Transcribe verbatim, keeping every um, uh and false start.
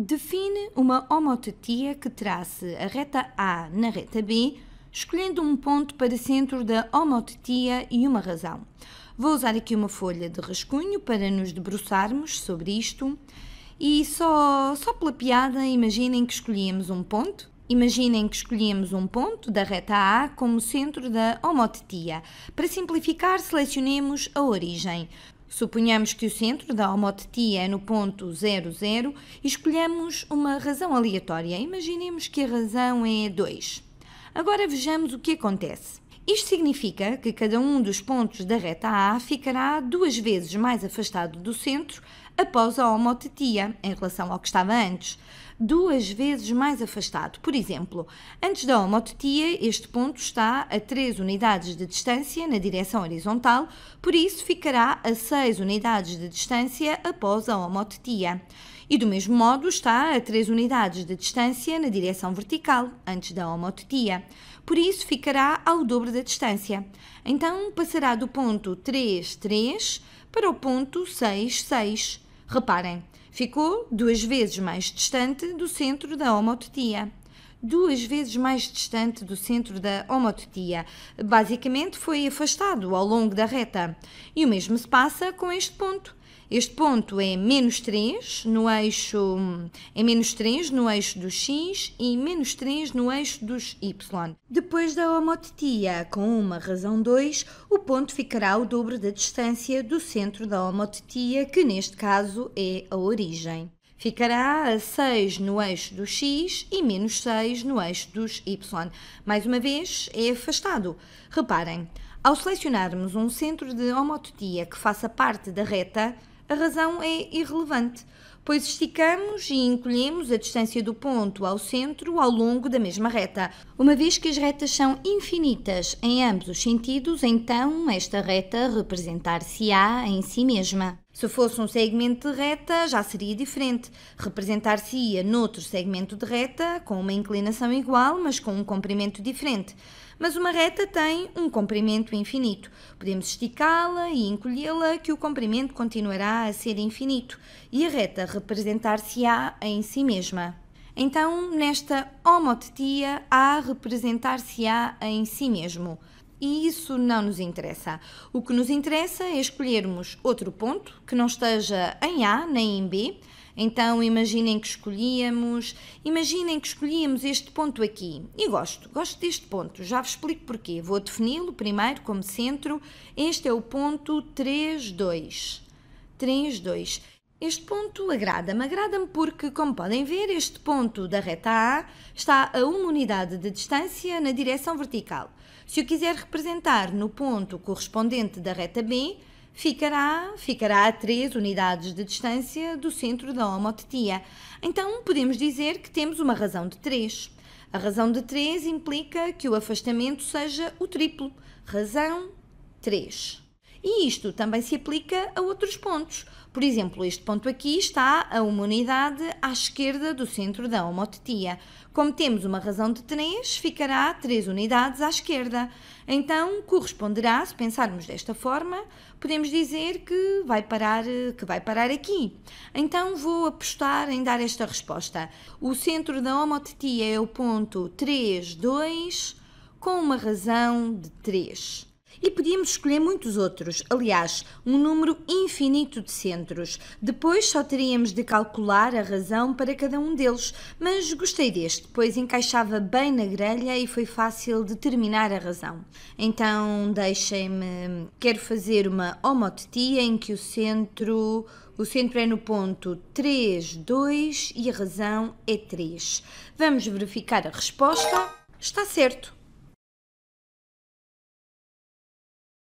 Define uma homotetia que trace a reta A na reta B, escolhendo um ponto para centro da homotetia e uma razão. Vou usar aqui uma folha de rascunho para nos debruçarmos sobre isto. E só, só pela piada, imaginem que escolhemos um ponto. Imaginem que escolhemos um ponto da reta A como centro da homotetia. Para simplificar, selecionemos a origem. Suponhamos que o centro da homotetia é no ponto zero, zero e escolhemos uma razão aleatória. Imaginemos que a razão é dois. Agora vejamos o que acontece. Isto significa que cada um dos pontos da reta A ficará duas vezes mais afastado do centro após a homotetia, em relação ao que estava antes. Duas vezes mais afastado. Por exemplo, antes da homotetia, este ponto está a três unidades de distância na direção horizontal, por isso ficará a seis unidades de distância após a homotetia. E do mesmo modo está a três unidades de distância na direção vertical, antes da homotetia. Por isso ficará ao dobro da distância. Então passará do ponto três, três para o ponto seis, seis. Reparem, ficou duas vezes mais distante do centro da homotetia. Duas vezes mais distante do centro da homotetia. Basicamente foi afastado ao longo da reta. E o mesmo se passa com este ponto. Este ponto é menos três no eixo, é menos três no eixo dos x e menos três no eixo dos y. Depois da homotetia, com uma razão dois, o ponto ficará o dobro da distância do centro da homotetia, que neste caso é a origem. Ficará a seis no eixo do x e menos seis no eixo dos y. Mais uma vez, é afastado. Reparem, ao selecionarmos um centro de homotetia que faça parte da reta, a razão é irrelevante, pois esticamos e encolhemos a distância do ponto ao centro ao longo da mesma reta. Uma vez que as retas são infinitas em ambos os sentidos, então esta reta representar-se-á em si mesma. Se fosse um segmento de reta, já seria diferente. Representar-se-ia noutro segmento de reta, com uma inclinação igual, mas com um comprimento diferente. Mas uma reta tem um comprimento infinito. Podemos esticá-la e encolhê-la, que o comprimento continuará a ser infinito, e a reta representar-se-á em si mesma. Então, nesta homotetia, A representar-se-á em si mesmo. E isso não nos interessa. O que nos interessa é escolhermos outro ponto que não esteja em A nem em B. Então, imaginem que escolhíamos, imaginem que escolhíamos este ponto aqui. E gosto, gosto deste ponto. Já vos explico porquê. Vou defini-lo primeiro como centro. Este é o ponto três, dois. três, dois. Este ponto agrada-me, agrada-me porque, como podem ver, este ponto da reta A está a uma unidade de distância na direção vertical. Se o quiser representar no ponto correspondente da reta B, ficará, ficará a três unidades de distância do centro da homotetia. Então, podemos dizer que temos uma razão de três. A razão de três implica que o afastamento seja o triplo. Razão três. E isto também se aplica a outros pontos. Por exemplo, este ponto aqui está a uma unidade à esquerda do centro da homotetia. Como temos uma razão de três, ficará três unidades à esquerda. Então, corresponderá, se pensarmos desta forma, podemos dizer que vai parar, que vai parar aqui. Então, vou apostar em dar esta resposta. O centro da homotetia é o ponto três, dois, com uma razão de três. E podíamos escolher muitos outros, aliás, um número infinito de centros. Depois só teríamos de calcular a razão para cada um deles, mas gostei deste, pois encaixava bem na grelha e foi fácil determinar a razão. Então, deixem-me... Quero fazer uma homotetia em que o centro... O centro é no ponto três, dois e a razão é três. Vamos verificar a resposta. Está certo!